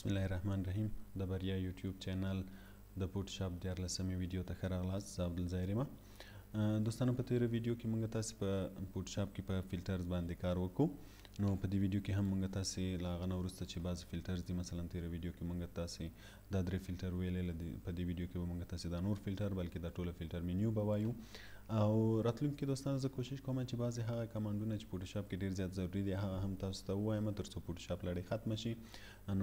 Bismillahirrahmanirrahim. The Baria YouTube channel, the put shop there la semi video ta kharalas Abdul Zairima. دوستانو په تیر ویډیو کې مونږ تاسو په پوت شاپ کې په فلټرز باندې کار وکړو. نو په دې ویډیو کې هم مونږ تاسو لا غنو ورسته چې بعض فلټرز دي، مثلا تیر ویډیو کې مونږ تاسو دا درې فلټر ویلې، په دې ویډیو کې مونږ تاسو دا نور فلټر بلکې دا ټوله فلټر منیو به وایو. او راتلونکي دوستانو زه کوشش کوم چې بعض هغه کمانډونه چې پوت شاپ کې ډیر زیات ضروری دي هغه هم تاسو ته وایم ترڅو پوت شاپ لړۍ ختم شي.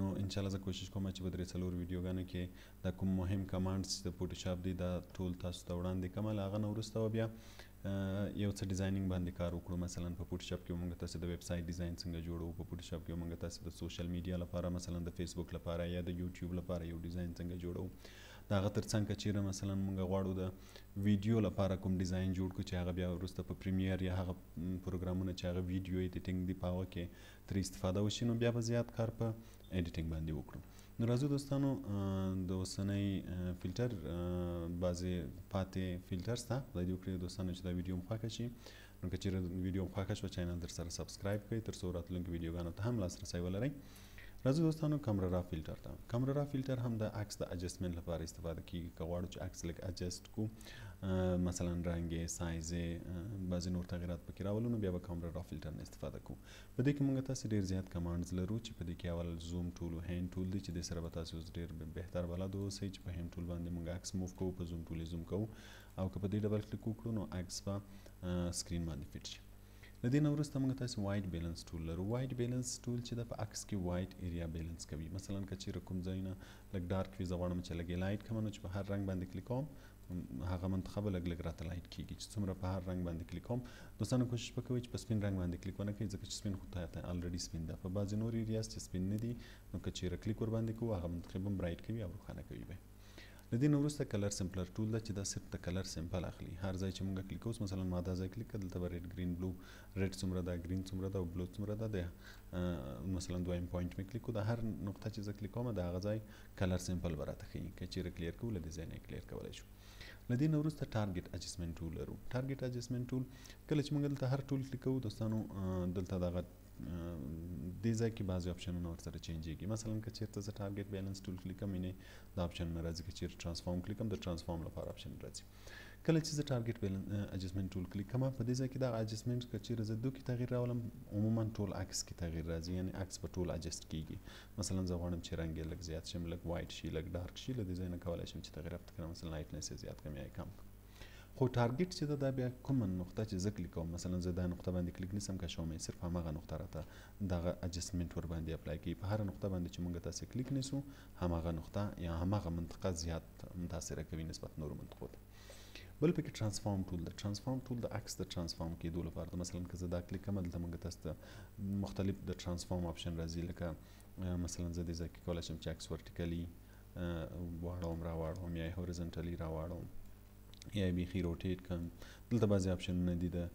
نو ان شاء الله زه کوشش کوم چې په درې څلور ویډیوګانو کې دا کوم مهم کمانډز د پوت شاپ دي دا ټول تاسو ته وړاندې کوم. هغه نو ورسته بیا یو څه ډیزاینینګ باندې کار وکړو. مثلا په پوت شاپ کې موږ تاسو د ویب سایټ ډیزاین څنګه جوړو، په پوت شاپ کې موږ تاسو د سوشل میډیا لپاره مثلا د فیسبوک لپاره یا د یوټیوب لپاره یو ډیزاین څنګه جوړو. دا غتر څنګه چیرې مثلا موږ غواړو د ویډیو لپاره کوم ډیزاین جوړ کړو چې هغه بیا ورسته په پریمیر یا هغه پروګرامونه چې هغه ویډیو ایډیټینګ دی پاوه کې تر استفاده وشي، نو بیا به زیات کار په ایډیټینګ باندې وکړو. نو راځو دوستانو د اوسنۍ فلټر بعضې پاتې فلټرز ته خدای دې وکړي دوستانو چې دا ویډیو مو خوښه شي. نو که چېرې ویډیو مو خوښه شوه چینل در سره سبسکرایب کړئ تر څو راتلونکو ویډیوګانو ته هم لاسرسی ولرئ. راځو دوستانو کامرا را فلټر ته. کامرا را فلټر هم د عکس د اډجسټمنټ لپاره استفاده کیږي. که غواړو چې عکس لږ اډجسټ کړو، مثلا رنګ یې سایز یې بعضې نور تغیرات پکې راولو، نو بیا به کامرا را فلټر نه استفاده کوو. په دې کې موږ تاسې ډېر زیات کمانډز لرو چې په دې کې اول زوم ټول او هینډ ټول دی چې دې سره به تاسې اوس ډېر بهتر بلد اوسئ چې په هینډ ټول باندې موږ عکس موف کوو، په زوم ټول یې زوم کوو، او که په دې ډبل کلیک وکړو نو عکس به سکرین باندې فټ شي. له دې نه وروسته موږ تاسو وایډ بیلنس ټول لرو. وایډ بیلنس ټول چې د په عکس کې وایډ ایریا بیلنس کوي. مثلا که چیرې کوم ځای نه لږ ډارک وي، زه غواړم چې لږ یې لایټ کړم، نو چې په هر رنګ باندې کلیک کوم هغه منتخبه لږ لږ راته لایټ کېږي. چې څومره په هر رنګ باندې کلیک کوم دوستانو کوشش به کوئ چې په سپین رنګ باندې کلیک ونه کړئ، ځکه چې سپین خو ته الریډي سپین ده. په بعضې نور ایریاز چې سپین نه دي نو که چیرې کلیک ور باندې کوو هغه منتخب هم برایټ کوي او روښانه کوي به. له دې نه وروسته کلر سمپلر ټول ده چې دا صرف د کلر سمپل اخلي. هر ځای چې موږ کلیک کوو، مثلا ما دا ځای کلیک کړه، دلته به ریډ ګرین بلو، ریډ څومره ده، ګرین څومره ده او بلو څومره ده. د مثلا دویم پوینټ مې کلیک کړو، د هر نقطه چې زه کلیک کوم د هغه ځای کلر سمپل به راته ښیي. که چیرې کلیر کوو له دې ځای نه یې کلیر کولی شو. له دې نه وروسته ټارګټ اډجسټمنټ ټول لرو. ټارګټ اډجسټمنټ ټول کله چې موږ دلته هر ټول کلیک کوو دوستانو دلته دغه دې ځای کې بعضې آپشنونه ورسره چینجېږي. مثلا که چېرته زه ټارګټ بیلنس ټول کلیک کوم یعنې دا آپشن مې راځي. که چېرې ټرانسفارم کلیک کوم د ټرانسفارم لپاره آپشن راځي. کله چې زه ټارګټ بیلنس اډجسټمنټ ټول کلیک کوم په دې ځای کې دغه اډجسټمنټ که چېرې زه دو کې تغیر راولم عموما ټول عکس کې تغیر راځي، یعنې عکس په ټول اډجسټ کېږي. مثلا زه غواړم چې رنګ یې لږ زیات شي، لږ وایټ شي، لږ ډارک شي، له دې ځای نه کولی شم چې تغیرات کړم، مثلا لایټنس یې زیات کړم یا یې کم کړم. خو ټارګټ چې ده دا بیا کومه نقطه چې زه کلیک کوم، مثلا زه دا نقطه باندې کلیک نسم کشوم، صرف همغه نقطه راته دغه اډجسټمنټ ور باندې اپلای کوي. په هر نقطه باندې چې موږ تاسې کلیک نسو همغه نقطه یا همغه منطقه زیات متاثره کوي نسبت نورو منطقو ته. بل پکې ټرانسفارم ټول ده. ټرانسفارم ټول د عکس د ټرانسفارم کېدو لپاره ده. مثلا که زه دا کلیک کوم دلته موږ تاسو ته مختلف د ټرانسفارم آپشن راځي. لکه مثلا زه دې ځای کې کولی شم چې عکس ورټیکلي واړوم راواړوم یا یې هورزنټلي راواړوم یا بیخي روټیټ کم. دلته بعضې آپشنونه دي د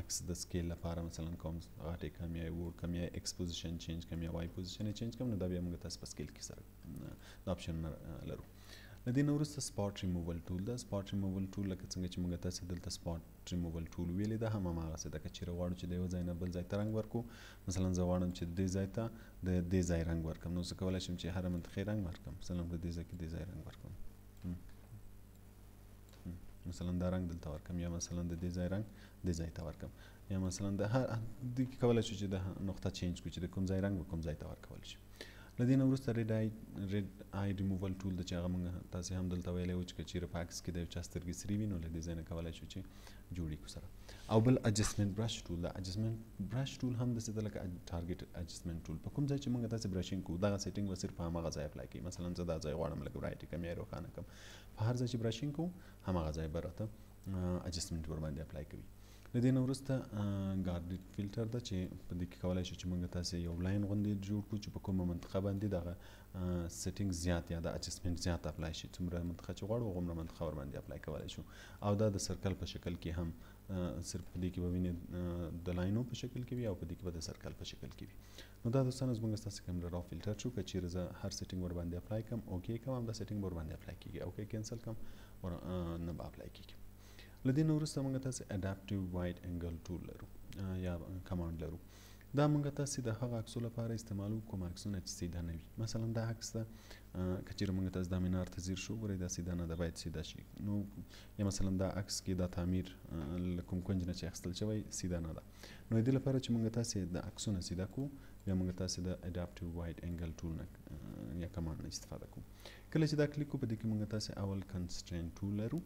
عکس د سکیل لپاره. مثلا کوم غاټې کم یا یې وړ کم یا اکسپوزیشن چینج کم یا وای پوزیشن یې چینج کم، نو دا بیا موږ تاسو په سکیل کې سره دا آپشنونه لرو. له دې نه وروسته سپاټ ریموول ټول ده. سپاټ ریموول ټول لکه څنګه چې موږ تاسو دلته سپاټ ریموول ټول ویلې ده هم هماغسې ده. که چېرې غواړو چې د یو ځای نه بل ځای ته رنګ ورکړو، مثلا زه غواړم چې دې ځای ته د دې ځای رنګ ورکړم، نو زه کولی شم چې هره منطقې رنګ ورکړم. مثلا په دې ځای کې دې ځای رنګ ورکړم، مثلا دا رنګ دلته ورکم، یا مثلا د دې ځای رنګ دې ځای ته ورکم، یا مثلا د هر دې کې کولی شو چې د نقطه چینج کړو چې د کوم ځای رنګ به کوم ځای ته ورکول شي. له دې نه وروسته ریډ آی ریموول ټول ده چې هغه موږ تاسې هم دلته ویلی و چې که چېرې په عکس کې د یو چا سترګې سرې وي نو له دې ځای نه کولی شو چې جوړې کړو سره. او بل اډجسټمنټ برش ټول ده. اډجسټمنټ برش ټول هم داسې ده لکه ټارګټ اډجسټمنټ ټول. په کوم ځای چې موږ تاسې برشینګ کوو دغه سیټینګ به صرف په همغه ځای اپلای کوي. مثلا زه دا ځای غواړم لږ برایټ کم یا یې روښانه کړم، په هر ځای چې برشینګ کوو همغه ځای به راته اډجسټمنټ ور باندې اپلای کوي. له دې نه وروسته ګارډډ فلټر ده چې په دې کې کولی شو چې موږ تاسې یو لاین غوندې جوړ کړو چې په کومه منطقه باندې دغه سیټینګ زیات یا د اډجسټمنټ زیات اپلای شي. څومره منطقه چې غواړو هغومره منطقه ور باندې اپلای کولی شو. او دا د سرکل په شکل کې هم صرف په دې کې به وینې د لاینو په شکل کې وي او په دې کې به د سرکل په شکل کې وي. نو دا دوستانو زموږ ستاسې کامرا را فلټر شو. که چېرې زه هر سیټینګ ور باندې اپلای کړم اوکې کړم همدا سیټینګ به ور باندې اپلای کېږي، اوکې کینسل کړم ور نه به اپلای کېږي. له دې نه وروسته موږ تاسې اډاپټیو واید انګل ټول لرو یا کمانډ لرو. دا مونږ تاسو د هغه عکسو لپاره استعمالو کوم عکسونه چې سیده نه وي. مثلا دا عکس ده که چیرې مونږ تاسو دا منار ته ځیر شو، ګورئ دا سیده نه ده، باید سیده شي. نو یا مثلا دا عکس کې دا تعمیر له کوم کونج نه چې اخیستل شوی سیده نه ده. نو دې لپاره چې مونږ تاسو د عکسونه سیده کو، بیا مونږ تاسو د Adaptive Wide Angle ټول نه یا کمانډ نه استفاده کو. کله چې دا کلیک کو، په دې کې مونږ تاسو اول Constraint ټول لرو.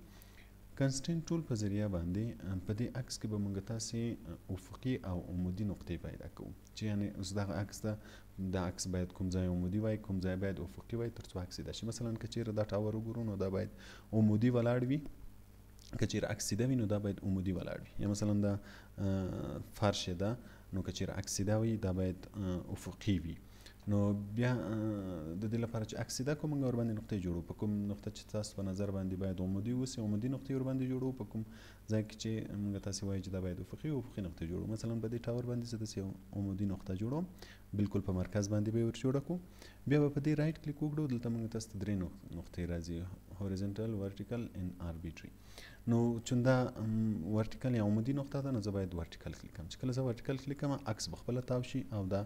Constraint ټول په ذریعہ باندې په دې عکس کې به مونږ تاسو افقي او عمودي نقطې پیدا کوو، چې یعنی اوس دغه عکس ته دا عکس باید کوم ځای عمودي وای، کوم ځای باید افقي وای، تر څو عکس سیده شي. مثلا که چیرې دا ټاور وګورو نو دا باید عمودي ولاړ وي، که چیرې عکس سیده وي نو دا باید عمودي ولاړ وي. یا مثلا دا فرش ده، نو که چیرې عکس سیده وي دا باید افقي وي. نو بیا د دې لپاره چې عکس سیده کوم غوړ باندې نقطه جوړو، په کوم نقطه چې تاسو په نظر باندې باید عمودي وسی عمودي نقطه ور باندې جوړو، په کوم ځای کې چې موږ تاسو وایي چې دا باید افقي نقطه جوړو. مثلا په دې ټاور باندې زده سې عمودي نقطه جوړو، بالکل په مرکز باندې به ور جوړ کو. بیا په دې رائټ کلیک وکړو، دلته موږ تاسو درې نقطې راځي، هوریزونټل، ورټیکل ان اربیټری. نو چون دا ورټیکل یا عمودي نقطه ده، نو زه باید ورټیکل کلیک کوم. چې کله زه ورټیکل کلیک کوم، عکس بخپله تاو شي او دا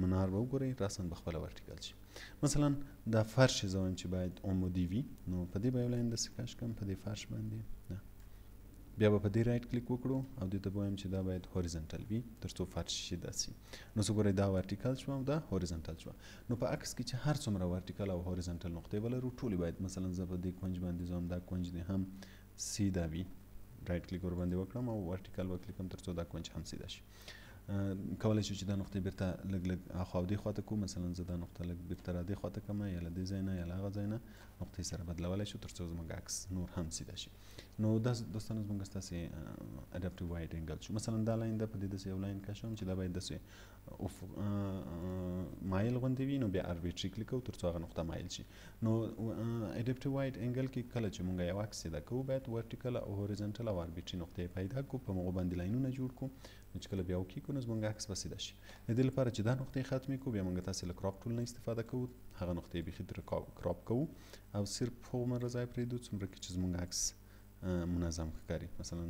منار به وګورئ راسن بخپله ورټیکل شي. مثلا دا فرش یې زه وایم چې باید عمودي وي، نو په دې به یو لاین داسې کش کړم په دې فرش باندې. بیا به په دې رایټ کلیک وکړو او دې ته به وایم چې دا باید هوریزنټل وي تر څو فرش شي داسې. نو څه ګورئ دا ورټیکل شوه او دا هوریزنټل شوه. نو په عکس کې چې هر څومره ورټیکل او هوریزنټل نقطې ولرو ټولې باید، مثلا زه په دې کونج باندې زه دا کونج دې هم سیده وي، رایټ کلیک ور باندې وکړم او ورټیکل وکلیک کړم تر څو دا کونج هم سیده شي. کولای شو چې دا نقطه بیرته لګ اخوا دې خواته کوم. مثلا زه دا نقطه لګ بیرته را دې خواته کوم، یا له دې ځای نه یا له هغه ځای نه نقطې سره بدلولای شو تر څو زموږ عکس نور هم سیده شي. نو دا دوستانو زموږ ستاسې Adaptive Wide Angle شو. مثلا دا لاین ده، په دې داسې یو لاین کشوم چې دا باید داسې مایل غوندې وي، نو بیا اربیټري کلیک کوو تر څو هغه نقطه مایل شي. نو Adaptive Wide Angle کې کله چې موږ یو عکس سیده کوو، باید ورټیکل او هوریزنټل او اربیټري نقطې پیدا کړو، په موږ باندې لاینونه جوړ کړو، چې کله بیا وکړو نو زموږ عکس به سیده شي. د دې لپاره چې دا نقطې ختمې کړو، بیا موږ تاسې له کراپ ټول نه استفاده کوو، هغه نقطې بیخي ترې کراپ کوو او صرف هغومره ځای پرېږدو څومره کې چې زموږ عکس منظم ښکاري. مثلا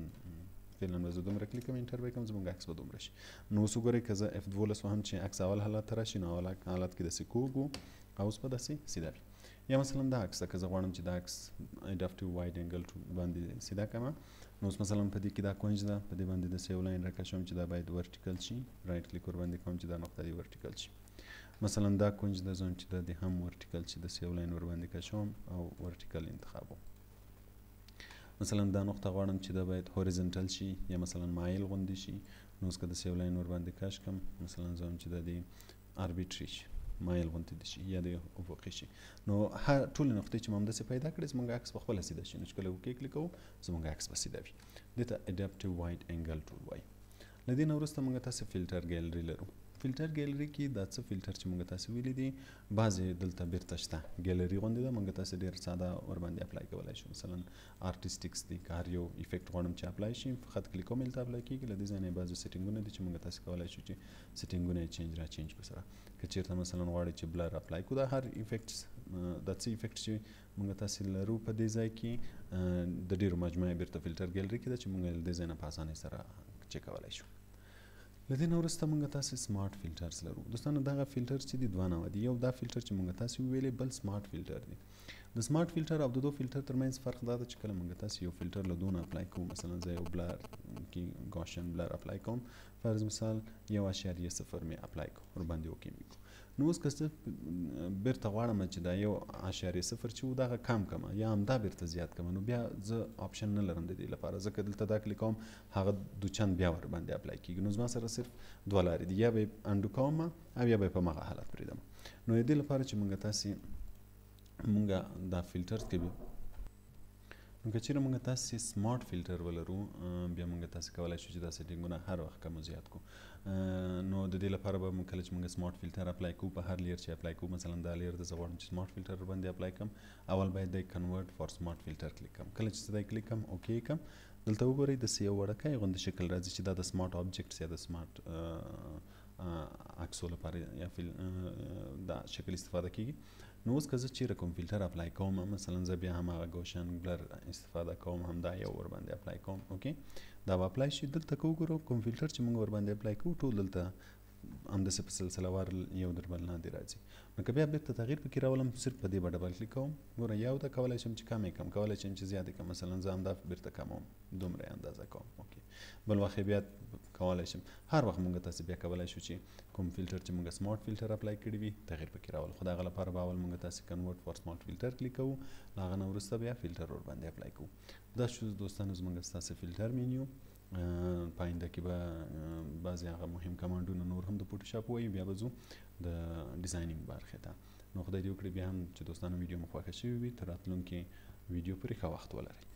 فعلا به زه دومره کلیک کوم، انټر به یې کوم، زموږ عکس به دومره شي. نو اوس وګورئ که زه F12 وهم چې عکس اول حالت ته راشي، نو اول حالت کې داسې کوږو او اوس به داسې سیده وي. یا مثلا دا عکس ده، که زه غواړم چې دا عکس Adaptive Wide Angle باندې سیده کړم، نو اوس مثلا په دې کې دا کونج ده، په دې باندې داسې یو لاین راکشوم چې دا باید ورټیکل شي، رایټ کلیک ور باندې کوم چې دا نقطه دې ورټیکل شي. مثلا دا کونج ده، زه چې دا دې هم ورټیکل شي، داسې یو لاین ور باندې کشوم او ورټیکل انتخابوم. مثلا دا نقطه غواړم چې دا باید هوریزنټل شي یا مثلا مایل غوندې شي، نو اوس که داسې یو لاین ور باندې کش کم، مثلا زه هم چې دا دې اربیټري شي، مایل غوندې دې شي یا دې افقي شي. نو هر ټولې نقطې چې مو همداسې پیدا کړې، زموږ عکس پخپله سیده شي. نو چې کله اوکې کلیک کوو، زموږ عکس به سیده وي. دې ته Adaptive Wide Angle ټول وایي. له دې نه وروسته موږ تاسې فلټر ګیلري لرو. فلټر ګیلري کې دا څه فلټر چې موږ تاسې ویلي دي، بعضې دلته بیرته شته ګیلري غوندې ده، موږ تاسې ډېر ساده ورباندې اپلای کولی شو. مثلا آرټیسټکس دي، که هر یو افیکټ غواړم چې اپلای شي، فقط کلیک کوم هلته اپلای کېږي. له دې ځای نه بعضې سیټینګونه دي چې موږ تاسې کولی شو چې سیټینګونه یې چینج را چینج کړو سره. که چیرته مثلا غواړئ چې بلر اپلای کړو، دا هر افیکټ دا څه افیکټ چې موږ تاسې لرو په دې ځای کې د ډېرو مجموعه بیرته فلټر ګیلري کې ده چې موږ له دې ځای نه په اسانۍ سره چک کولی شو. له دې نه وروسته موږ تاسې سمارټ فلټرز لرو. دوستانو دغه فلټر چې دي دوه نوع دي، یو دا فلټر چې موږ تاسې وویلې، بل سمارټ فلټر دی. د سمارټ فلټر او د دوو فلټر ترمنځ فرق دا ده چې کله موږ تاسې یو فلټر له دوو نه اپلای کوو، مثلا زه یو بلر کې ګوشن بلر اپلای کوم، فرض مثال 1.0 مې اپلای کوو، ورباندې اوکې مې کوو. نو اوس که زه بیرته غواړم چې دا 1.0 چې و دغه کم کړمه یا همدا بیرته زیات کړمه، نو بیا زه آپشن نه لرم د دې لپاره. زه که دلته دا کلیک کوم، هغه دوچند بیا ورباندې اپلای کېږي. نو زما سره صرف دوه لارې دي، یا به یې انډو کوم او یا به یې په همغه حالت پرېږدم. نو د دې لپاره چې موږ تاسې موږ دا فلټرز کې، نو که چیرې موږ تاسې سمارټ فلټر ولرو، بیا موږ تاسې کولی شو چې دا سیټینګونه هر وخت کم او زیات کړو. نو د دې لپاره به موږ کله چې موږ سمارټ فلټر اپلای کوو، په هر لیر چې اپلای کوو، مثلا دا لیر د زه غواړم چې سمارټ فلټر ورباندې اپلای کړم، اول باید د کنورټ فار سمارټ فلټر کلیک کړم. کله چې زه دی کلیک کړم، اوکې یې کړم، دلته وګورئ داسې یو وړکی غوندې شکل راځي چې دا د سمارټ آبجیکټس یا د سمارټ عکسو لپاره یا دا شکل استفاده کېږي. نو اوس که زه چیرې کوم فلټر اپلای کوم، مثلا زه بیا هماغه ګوشن بلر استفاده کوم، همدا یو ورباندې اپلای کوم، اوکې دا به اپلای شي. دلته که وګورو کوم فلټر چې موږ ورباندې اپلای کوو، ټول دلته هم د سلسله وار یو در بل لاندې راځي. نو که بیا بیرته تغییر پکې راولم، صرف په دې به ډبل کلیک کوم. ګوره یو ته کولی شم چې کم یې کم، کولی شم چې زیات یې کم. مثلا زه همدا بیرته کموم، دومره اندازه کوم. اوکې، بل وخت بیا کولی شم، هر وخت مونږ تاسې بیا کولی شو چې کوم فلټر چې مونږ سمارټ فلټر اپلای کړي وي تغییر پکې راول. خو د هغه لپاره به اول مونږ تاسې کنورټ فار سمارټ فلټر کلیک کوو، له هغه نه وروسته بیا فلټر ورباندې اپلای کوو. دا شو دوستانو زموږ ستاسې فلټر مینیو. پاینده کې به بعضې هغه مهم کمانډونه نور هم د فوټوشاپ وایي. بیا به ځو د ډیزاینینګ برخې ته. نو خدای دې وکړي بیا هم چې دوستانو ویډیو مو خوښه شوې وي. تر راتلونکي ویډیو پورې ښه وخت ولرئ.